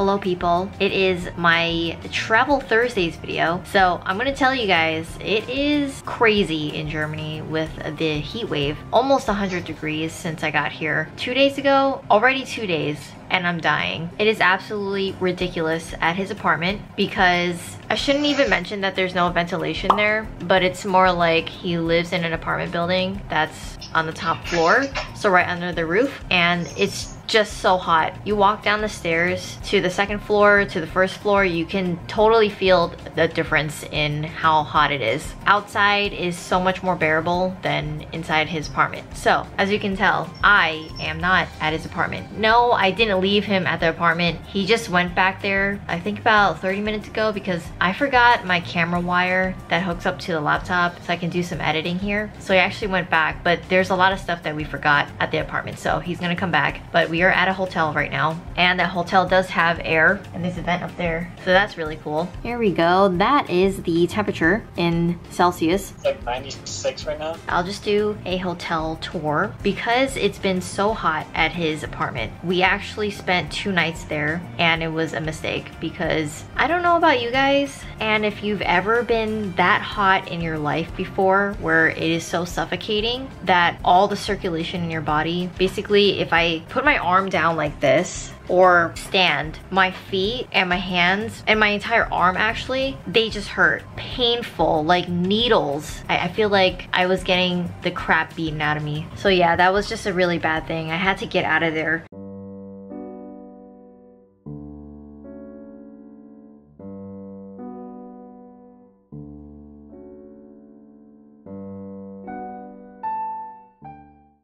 hello people. It is my Travel Thursdays video. So I'm gonna tell you guys, it is crazy in Germany with the heat wave. Almost 100 degrees since I got here 2 days ago, already 2 days. And I'm dying. It is absolutely ridiculous at his apartment because I shouldn't even mention that there's no ventilation there, but it's more like he lives in an apartment building that's on the top floor, so right under the roof, and it's just so hot. You walk down the stairs to the second floor, to the first floor, you can totally feel the difference in how hot it is. Outside is so much more bearable than inside his apartment. So, as you can tell, I am not at his apartment. No, I didn't leave him at the apartment. He just went back there, I think about 30 minutes ago, because I forgot my camera wire that hooks up to the laptop so I can do some editing here. So he actually went back, but there's a lot of stuff that we forgot at the apartment, so he's gonna come back. But we are at a hotel right now, and that hotel does have air, and there's a vent up there, so that's really cool. Here we go. That is the temperature in Celsius. It's like 96 right now. I'll just do a hotel tour because it's been so hot at his apartment. We actually spent 2 nights there, and it was a mistake because I don't know about you guys, and if you've ever been that hot in your life before where it is so suffocating that all the circulation in your body, basically if I put my arm down like this or stand, my feet and my hands and my entire arm actually, they just hurt. Painful, like needles. I feel like I was getting the crap beaten out of me. So yeah, that was just a really bad thing. I had to get out of there.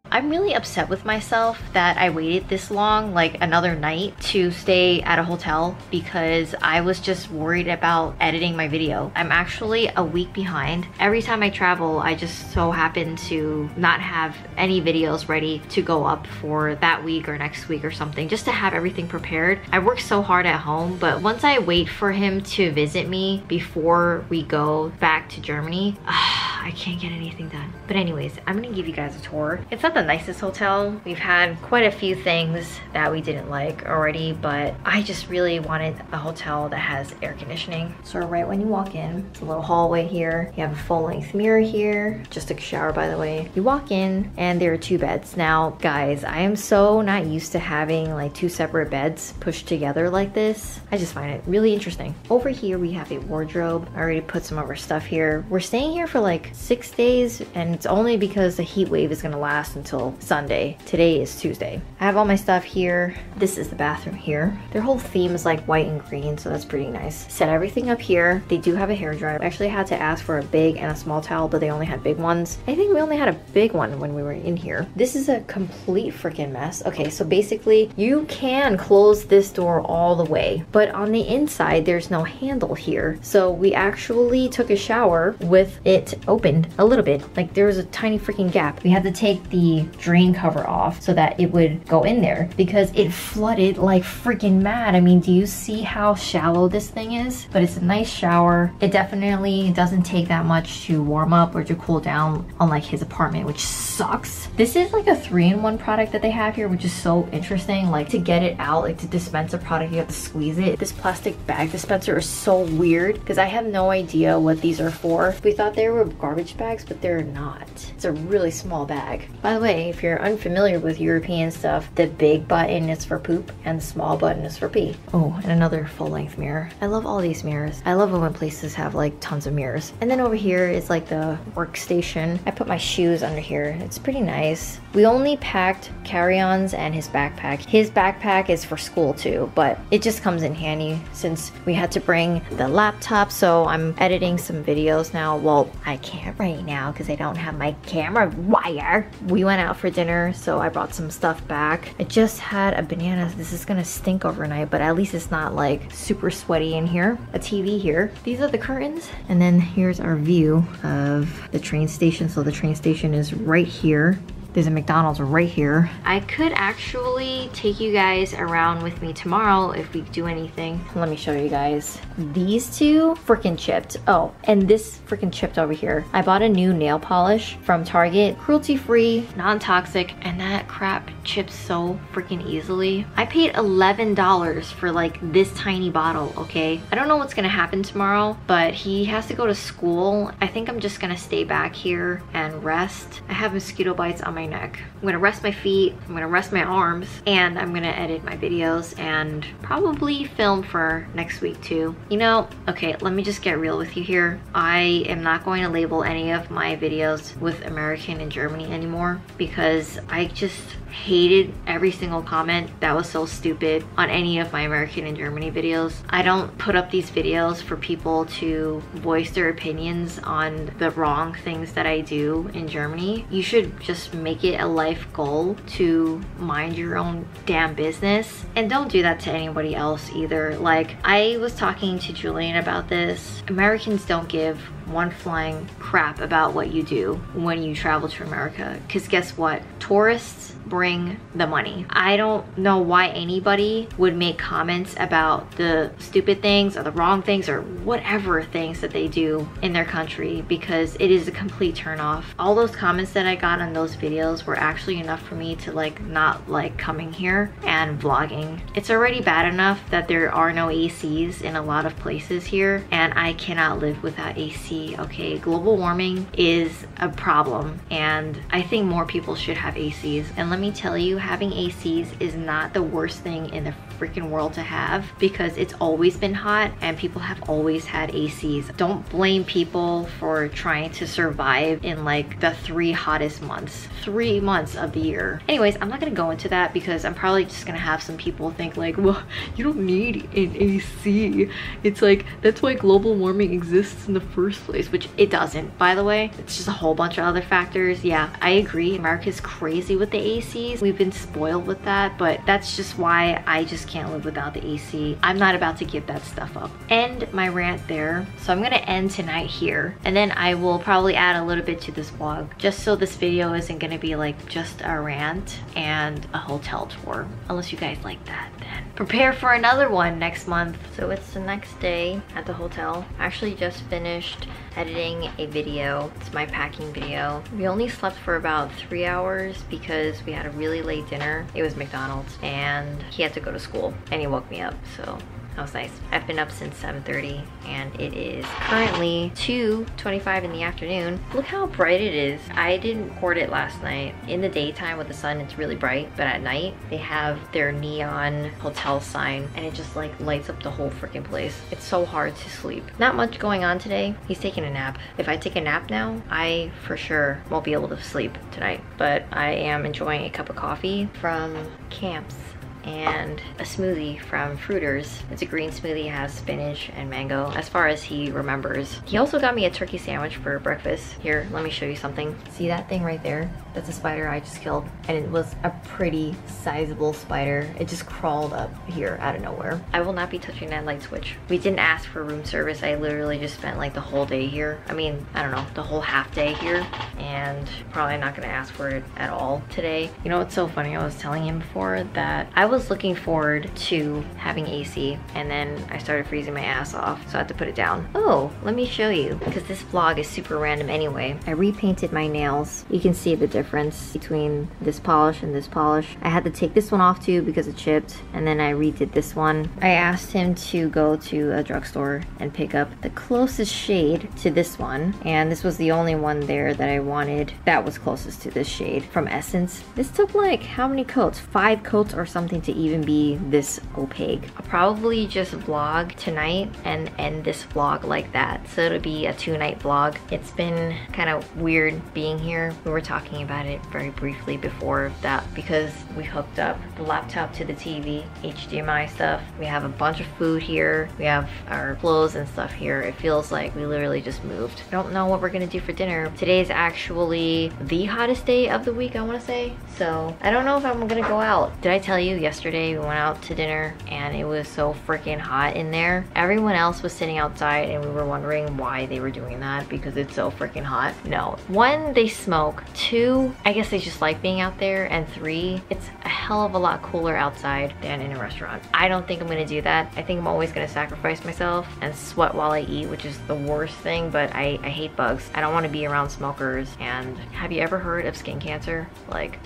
I'm really upset with myself that I waited this long, like another night, to stay at a hotel because I was just worried about editing my video. I'm actually a week behind. Every time I travel, I just so happen to not have any videos ready to go up for that week or next week or something, just to have everything prepared. I work so hard at home, but once I wait for him to visit me before we go back to Germany, I can't get anything done. But anyways, I'm gonna give you guys a tour. It's not the nicest hotel. We've had quite a few things that we didn't like already, but I just really wanted a hotel that has air conditioning. So right when you walk in, it's a little hallway here. You have a full-length mirror here. Just took a shower, by the way. You walk in and there are 2 beds. Now, guys, I am so not used to having like 2 separate beds pushed together like this. I just find it really interesting. Over here, we have a wardrobe. I already put some of our stuff here. We're staying here for like 6 days, and it's only because the heat wave is gonna last until Sunday. Today is Tuesday. I have all my stuff here. This is the bathroom here. Their whole theme is like white and green, so that's pretty nice. Set everything up here. They do have a hairdryer. I actually had to ask for a big and a small towel, but they only had big ones. I think we only had a big one when we were in here. This is a complete freaking mess. Okay, so basically you can close this door all the way, but on the inside there's no handle here. So we actually took a shower with it opened a little bit. Like there was a tiny freaking gap. We had to take the drain cover off so that it would go in there because it flooded like freaking mad. I mean, do you see how shallow this thing is? But it's a nice shower. It definitely doesn't take that much to warm up or to cool down, unlike his apartment, which sucks. This is like a 3-in-1 product that they have here, which is so interesting. Like to get it out, like to dispense a product, you have to squeeze it. This plastic bag dispenser is so weird because I have no idea what these are for. We thought they were garbage bags, but they're not. It's a really small bag. By the way, if you're unfamiliar with European stuff, the big button is for poop and the small button is for pee. Oh, and another full-length mirror. I love all these mirrors. I love when places have like tons of mirrors. And then over here is like the workstation. I put my shoes under here. It's pretty nice. We only packed carry-ons and his backpack. His backpack is for school too, but it just comes in handy since we had to bring the laptop. So I'm editing some videos now. Well, I can't right now because I don't have my camera wire. We went out for dinner, so I brought some stuff back. I just had a banana. This is gonna stink overnight, but at least it's not like super sweaty in here. A TV here. These are the curtains, and then here's our view of the train station. So the train station is right here. There's a McDonald's right here. I could actually take you guys around with me tomorrow if we do anything. Let me show you guys. These two freaking chipped. Oh, and this freaking chipped over here. I bought a new nail polish from Target. Cruelty-free, non-toxic, and that crap chips so freaking easily. I paid $11 for like this tiny bottle, okay? I don't know what's gonna happen tomorrow, but he has to go to school. I think I'm just gonna stay back here and rest. I have mosquito bites on my neck. I'm gonna rest my feet, I'm gonna rest my arms, and I'm gonna edit my videos and probably film for next week too. You know, okay, let me just get real with you here. I am not going to label any of my videos with American and Germany anymore because I just hated every single comment that was so stupid on any of my American and Germany videos. I don't put up these videos for people to voice their opinions on the wrong things that I do in Germany. You should just make it a life goal to mind your own damn business and don't do that to anybody else either. Like, I was talking to Julian about this. Americans don't give one flying crap about what you do when you travel to America, because guess what? Tourists bring the money. I don't know why anybody would make comments about the stupid things or the wrong things or whatever things that they do in their country, because it is a complete turnoff. All those comments that I got on those videos were actually enough for me to like not like coming here and vlogging. It's already bad enough that there are no ACs in a lot of places here, and I cannot live without AC, okay? Global warming is a problem, and I think more people should have ACs. And let me tell you, having ACs is not the worst thing in the freaking world to have, because it's always been hot and people have always had ACs. Don't blame people for trying to survive in like the three hottest months, 3 months of the year. Anyways, I'm not gonna go into that because I'm probably just gonna have some people think like, well, you don't need an AC. It's like, that's why global warming exists in the first place, which it doesn't, by the way. It's just a whole bunch of other factors. Yeah, I agree. America's crazy with the ACs. We've been spoiled with that, but that's just why I just can't live without the AC. I'm not about to give that stuff up. End my rant there. So I'm gonna end tonight here, and then I will probably add a little bit to this vlog, just so this video isn't gonna be like just a rant and a hotel tour. Unless you guys like that, then prepare for another one next month. So it's the next day at the hotel. I actually just finished editing a video. It's my packing video. We only slept for about 3 hours because we had a really late dinner. It was McDonald's and he had to go to school and he woke me up, so that was nice. I've been up since 7:30 and it is currently 2:25 in the afternoon. Look how bright it is. I didn't record it last night. In the daytime with the sun, it's really bright, but at night they have their neon hotel sign and it just like lights up the whole freaking place. It's so hard to sleep. Not much going on today. He's taking a nap. If I take a nap now, I for sure won't be able to sleep tonight, but I am enjoying a cup of coffee from Camp's and a smoothie from Fruiters. It's a green smoothie, has spinach and mango, as far as he remembers. He also got me a turkey sandwich for breakfast. Here, let me show you something. See that thing right there? That's a spider I just killed, and it was a pretty sizable spider. It just crawled up here out of nowhere. I will not be touching that light switch. We didn't ask for room service. I literally just spent like the whole day here. I mean, I don't know, the whole half day here, and probably not gonna ask for it at all today. You know what's so funny? I was telling him before that I was looking forward to having AC, and then I started freezing my ass off, so I had to put it down. Oh, let me show you, because this vlog is super random anyway. I repainted my nails. You can see the difference between this polish and this polish. I had to take this one off too because it chipped, and then I redid this one. I asked him to go to a drugstore and pick up the closest shade to this one, and this was the only one there that I wanted that was closest to this shade from Essence. This took like how many coats? 5 coats or something to even be this opaque. I'll probably just vlog tonight and end this vlog like that. So it'll be a 2-night vlog. It's been kind of weird being here. We were talking about it very briefly before that because we hooked up the laptop to the TV, HDMI stuff. We have a bunch of food here. We have our clothes and stuff here. It feels like we literally just moved. I don't know what we're gonna do for dinner. Today's actually the hottest day of the week, I wanna say. So I don't know if I'm gonna go out. Did I tell you? Yes. yesterday. We went out to dinner and it was so freaking hot in there. Everyone else was sitting outside and we were wondering why they were doing that because it's so freaking hot. No. One, they smoke. Two, I guess they just like being out there. And three, it's a hell of a lot cooler outside than in a restaurant. I don't think I'm gonna do that. I think I'm always gonna sacrifice myself and sweat while I eat, which is the worst thing, but I hate bugs. I don't wanna be around smokers. And have you ever heard of skin cancer? Like,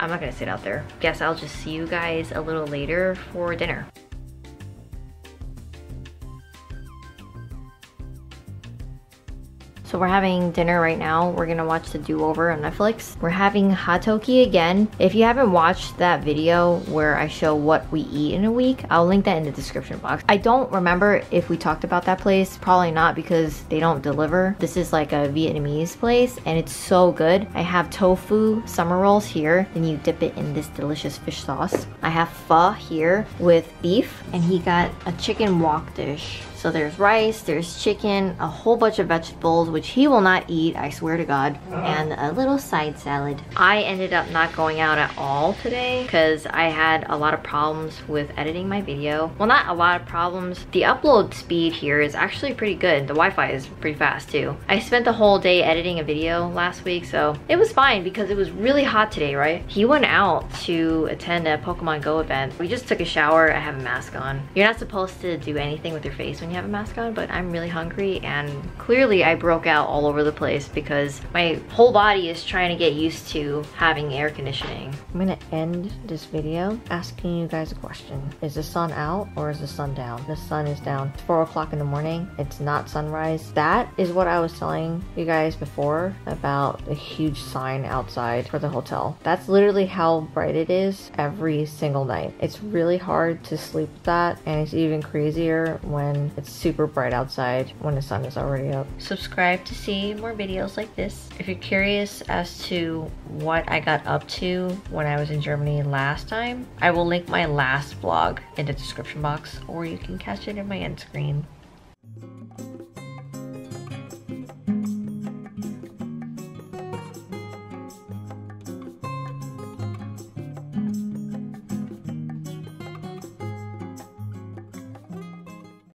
I'm not gonna sit out there. Guess I'll just see you guys a little later for dinner. So we're having dinner right now. We're gonna watch The Do-Over on Netflix. We're having Hatoky again. If you haven't watched that video where I show what we eat in a week, I'll link that in the description box. I don't remember if we talked about that place. Probably not because they don't deliver. This is like a Vietnamese place and it's so good. I have tofu summer rolls here. Then you dip it in this delicious fish sauce. I have pho here with beef and he got a chicken wok dish. So there's rice, there's chicken, a whole bunch of vegetables, which he will not eat, I swear to God, and a little side salad. I ended up not going out at all today because I had a lot of problems with editing my video. Well, not a lot of problems. The upload speed here is actually pretty good. The Wi-Fi is pretty fast too. I spent the whole day editing a video last week, so it was fine because it was really hot today, right? He went out to attend a Pokemon Go event. We just took a shower. I have a mask on. You're not supposed to do anything with your face when you have a mask on, but I'm really hungry and clearly I broke out all over the place because my whole body is trying to get used to having air conditioning. I'm gonna end this video asking you guys a question. Is the sun out or is the sun down? The sun is down. It's 4 o'clock in the morning. It's not sunrise. That is what I was telling you guys before about the huge sign outside for the hotel. That's literally how bright it is every single night. It's really hard to sleep with that, and it's even crazier when it's super bright outside when the sun is already up. Subscribe to see more videos like this. If you're curious as to what I got up to when I was in Germany last time, I will link my last vlog in the description box, or you can catch it in my end screen.